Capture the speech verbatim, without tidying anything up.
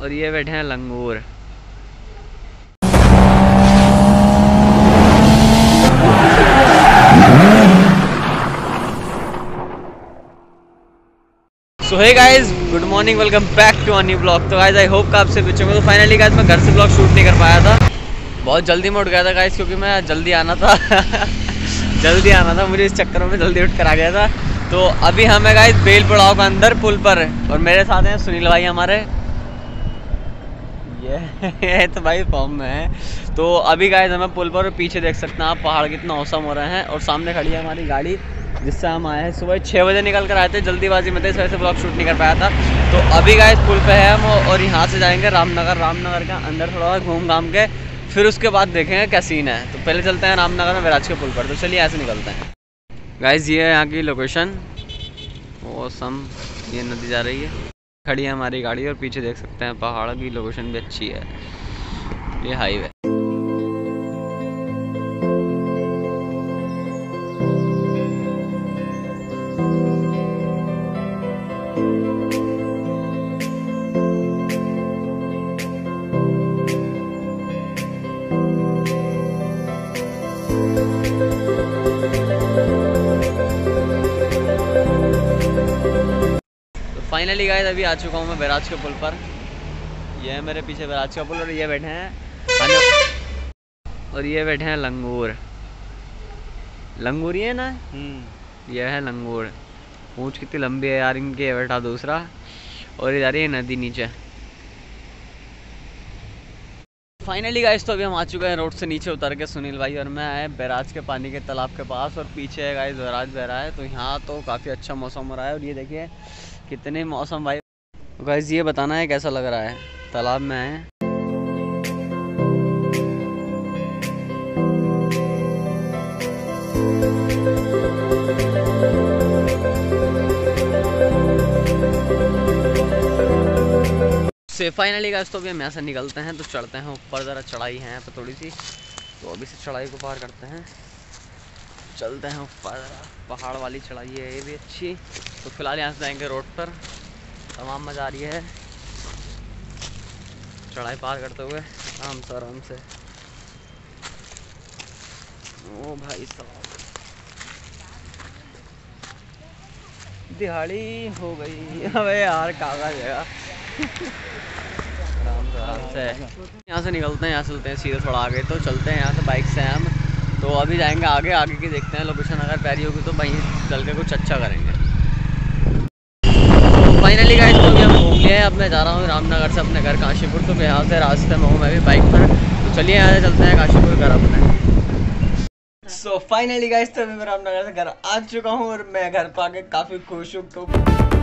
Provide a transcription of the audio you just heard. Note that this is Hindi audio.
और ये बैठे हैं लंगूर। So hey guys, good morning, welcome back to a new blog. तो गाइज आई होप का आपसे बच्चों को। तो फाइनली गाइज मैं घर से ब्लॉग शूट नहीं कर पाया था, बहुत जल्दी में उठ गया था गाइज, क्योंकि मैं जल्दी आना था जल्दी आना था मुझे, इस चक्कर में जल्दी उठ कर आ गया था। तो अभी हम है गाइज बेल पड़ाव का अंदर पुल पर, और मेरे साथ हैं सुनील भाई हमारे, ये तो भाई फॉर्म में है। तो अभी गाइज हमें पुल पर, पीछे देख सकते हैं आप पहाड़ कितना औसम हो रहे हैं, और सामने खड़ी है हमारी गाड़ी जिससे हम आए हैं। सुबह छः बजे निकल कर आए थे, जल्दीबाजी में थे, इस वजह से ब्लॉग शूट नहीं कर पाया था। तो अभी गाइज पुल पे है हम, और यहाँ से जाएंगे रामनगर। रामनगर का अंदर थोड़ा घूम घाम के फिर उसके बाद देखेंगे क्या सीन है। तो पहले चलते हैं रामनगर में बैराज के पुल पर। तो चलिए यहाँ से निकलते हैं। गाइज ये है यहाँ की लोकेशन, औसम, ये नदी जा रही है, खड़ी है हमारी गाड़ी, और पीछे देख सकते हैं पहाड़ की लोकेशन भी अच्छी है। ये हाईवे फाइनली गाइस अभी आ चुका हूँ मैं बैराज के पुल पर। ये है मेरे पीछे बैराज का पुल, और ये बैठे हैं और ये बैठे हैं लंगूर। लंगूर ये ना, ये है लंगूर। पूंछ कितनी लंबी है यार इनके, बैठा दूसरा, और ये जा रही है नदी नीचे। फाइनली गाइस तो अभी हम आ चुके हैं रोड से नीचे उतर के, सुनील भाई और मैं आए बैराज के पानी के तालाब के पास, और पीछे है गाइस बैराज बह रहा है। तो यहाँ तो काफ़ी अच्छा मौसम हो रहा है, और ये देखिए कितने मौसम भाई। गाइस ये बताना है कैसा लग रहा है, तालाब में आए। से फाइनली गाइस तो अभी हम ऐसे निकलते हैं, तो चढ़ते हैं ऊपर, ज़रा चढ़ाई है पर थोड़ी सी, तो अभी से चढ़ाई को पार करते हैं, चलते हैं ऊपर। पहाड़ वाली चढ़ाई है ये भी अच्छी। तो फिलहाल यहाँ से जाएंगे रोड पर, तमाम मज़ा आ रही है चढ़ाई पार करते हुए, आराम से आराम से। ओ भाई साहब दिहाड़ी हो गई, अबे यार कागज है। आराम से आराम से यहाँ से निकलते हैं, यहाँ चलते हैं सीधे थोड़ा आगे। तो चलते हैं यहाँ से बाइक से हम, तो अभी जाएंगे आगे, आगे की देखते हैं लोकेशन, अगर प्यारी होगी तो वहीं चल के कुछ अच्छा करेंगे। तो फाइनली गाइस तो अभी हम घूम लिए हैं, अब मैं जा रहा हूँ रामनगर से अपने घर काशीपुर। तो यहाँ से रास्ते में हूँ मैं भी बाइक पर, तो चलिए यहाँ से चलते हैं काशीपुर घर अपने। सो फाइनली गाइस तो अभी मैं रामनगर से घर आ चुका हूँ, और मैं घर पर आके काफ़ी खुश हूँ। तो